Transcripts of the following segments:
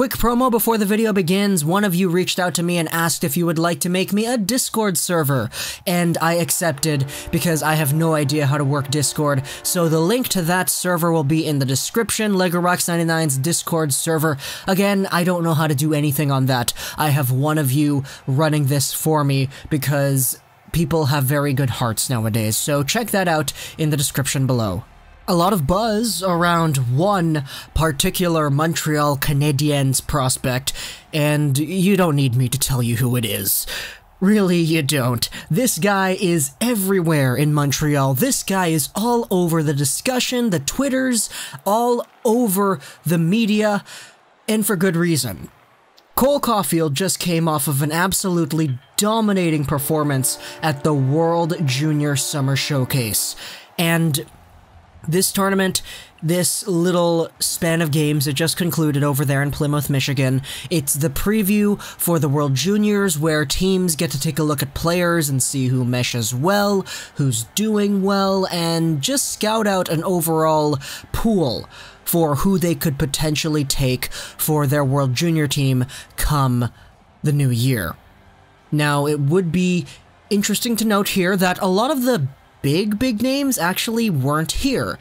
Quick promo before the video begins. One of you reached out to me and asked if you would like to make me a Discord server, and I accepted because I have no idea how to work Discord. So the link to that server will be in the description, legorocks99's Discord server. Again, I don't know how to do anything on that. I have one of you running this for me because people have very good hearts nowadays. So check that out in the description below. A lot of buzz around one particular Montreal Canadiens prospect, and you don't need me to tell you who it is. Really, you don't. This guy is everywhere in Montreal. This guy is all over the discussion, the Twitters, all over the media, and for good reason. Cole Caufield just came off of an absolutely dominating performance at the World Junior Summer Showcase, and this tournament, this little span of games that just concluded over there in Plymouth, Michigan, it's the preview for the World Juniors where teams get to take a look at players and see who meshes well, who's doing well, and just scout out an overall pool for who they could potentially take for their World Junior team come the new year. Now, it would be interesting to note here that a lot of the big names actually weren't here.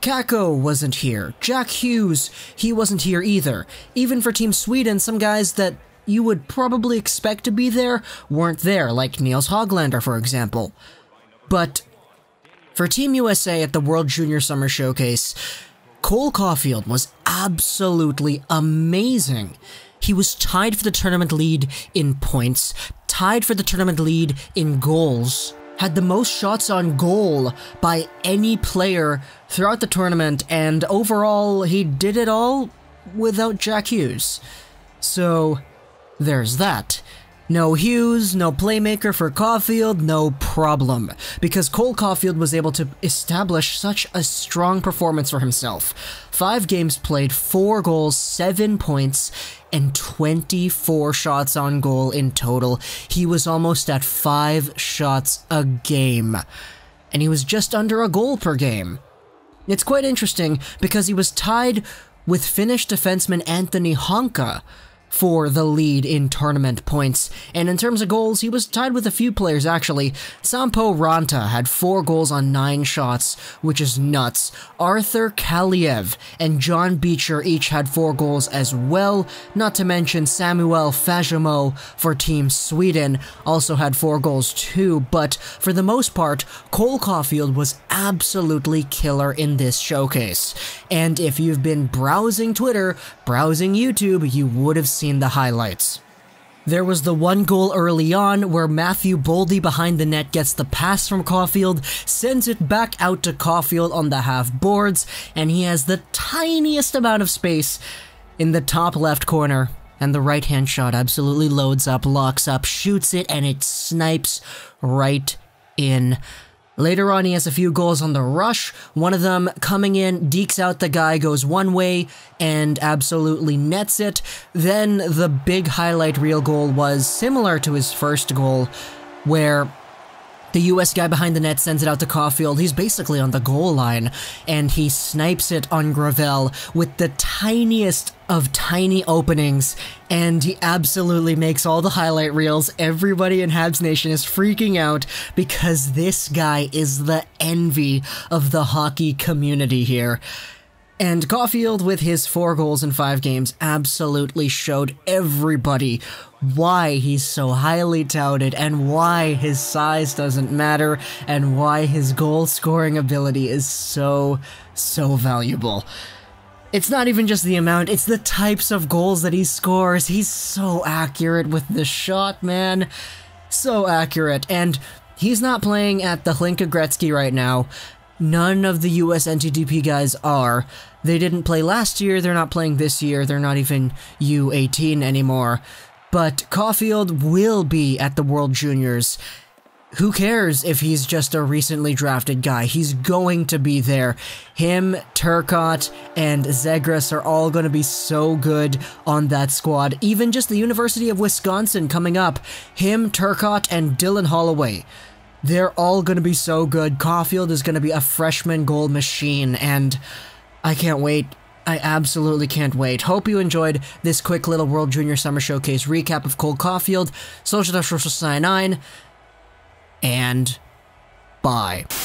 Kakko wasn't here. Jack Hughes, he wasn't here either. Even for Team Sweden, some guys that you would probably expect to be there weren't there, like Nils Hoglander, for example. But for Team USA at the World Junior Summer Showcase, Cole Caufield was absolutely amazing. He was tied for the tournament lead in points, tied for the tournament lead in goals, had the most shots on goal by any player throughout the tournament, and overall, he did it all without Jack Hughes. So, there's that. No Hughes, no playmaker for Caufield, no problem, because Cole Caufield was able to establish such a strong performance for himself. 5 games played, 4 goals, 7 points, and 24 shots on goal in total. He was almost at 5 shots a game, and he was just under a goal per game. It's quite interesting because he was tied with Finnish defenseman Anthony Honka for the lead in tournament points, and in terms of goals, he was tied with a few players actually. Sampo Ranta had 4 goals on 9 shots, which is nuts. Arthur Kaliev and John Beecher each had 4 goals as well, not to mention Samuel Fajimo for Team Sweden also had 4 goals too, but for the most part, Cole Caufield was absolutely killer in this showcase. And if you've been browsing Twitter, browsing YouTube, you would have seen the highlights. There was the one goal early on where Matthew Boldy behind the net gets the pass from Caufield, sends it back out to Caufield on the half boards, and he has the tiniest amount of space in the top left corner, and the right hand shot absolutely loads up, locks up, shoots it, and it snipes right in. Later on, he has a few goals on the rush, one of them coming in, dekes out the guy, goes one way, and absolutely nets it. Then the big highlight reel goal was similar to his first goal, where the US guy behind the net sends it out to Caufield. He's basically on the goal line, and he snipes it on Gravel with the tiniest of tiny openings, and he absolutely makes all the highlight reels. Everybody in Habs Nation is freaking out because this guy is the envy of the hockey community here. And Caufield, with his 4 goals in 5 games, absolutely showed everybody why he's so highly touted, and why his size doesn't matter, and why his goal-scoring ability is so valuable. It's not even just the amount, it's the types of goals that he scores. He's so accurate with the shot, man. So accurate. And he's not playing at the Hlinka Gretzky right now. None of the US NTDP guys are. They didn't play last year, they're not playing this year, they're not even U18 anymore. But Caufield will be at the World Juniors. Who cares if he's just a recently drafted guy? He's going to be there. Him, Turcotte, and Zegras are all going to be so good on that squad. Even just the University of Wisconsin coming up. Him, Turcotte, and Dylan Holloway. They're all going to be so good. Caufield is going to be a freshman goal machine, and I can't wait I absolutely can't wait. Hope you enjoyed this quick little World Junior Summer Showcase recap of Cole Caufield, legorocks99, and bye.